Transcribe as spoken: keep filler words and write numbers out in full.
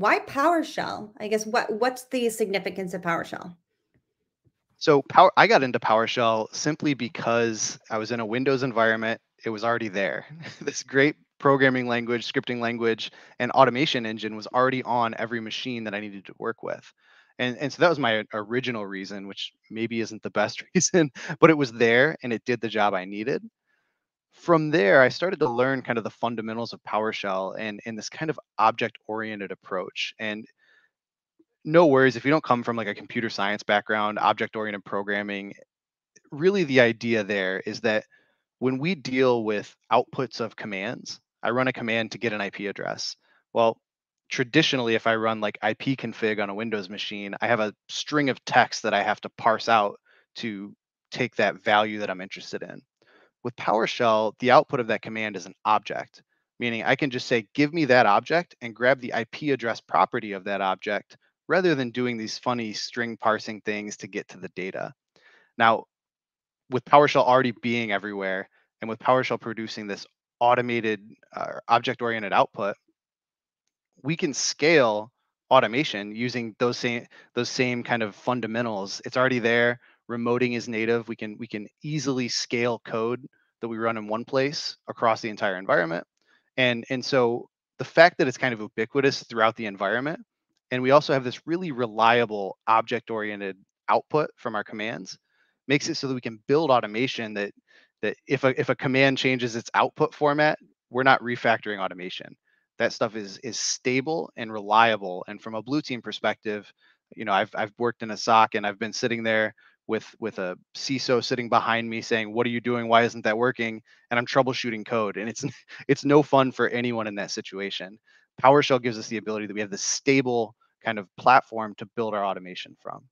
why PowerShell? I guess what what's the significance of PowerShell? So power, I got into PowerShell simply because I was in a Windows environment. It was already there. This great programming language, scripting language, and automation engine was already on every machine that I needed to work with. And, and so that was my original reason, which maybe isn't the best reason, but it was there and it did the job I needed. From there, I started to learn kind of the fundamentals of PowerShell and, and this kind of object-oriented approach. And no worries if you don't come from like a computer science background, object-oriented programming, really the idea there is that when we deal with outputs of commands, I run a command to get an I P address. Well, traditionally, if I run like ipconfig on a Windows machine, I have a string of text that I have to parse out to take that value that I'm interested in. With PowerShell, the output of that command is an object, meaning I can just say, give me that object and grab the I P address property of that object rather than doing these funny string parsing things to get to the data. Now, with PowerShell already being everywhere and with PowerShell producing this automated uh, object-oriented output, we can scale automation using those same those same kind of fundamentals. It's already there. Remoting is native. We can we can easily scale code that we run in one place across the entire environment. And, and so the fact that it's kind of ubiquitous throughout the environment, and we also have this really reliable object-oriented output from our commands, makes it so that we can build automation that that if a if a command changes its output format, we're not refactoring automation. That stuff is is stable and reliable. And from a blue team perspective, you know, I've I've worked in a S O C and I've been sitting there with with a C I S O sitting behind me saying, "What are you doing? Why isn't that working?" And I'm troubleshooting code, and it's it's no fun for anyone in that situation. PowerShell gives us the ability that we have this stable kind of platform to build our automation from.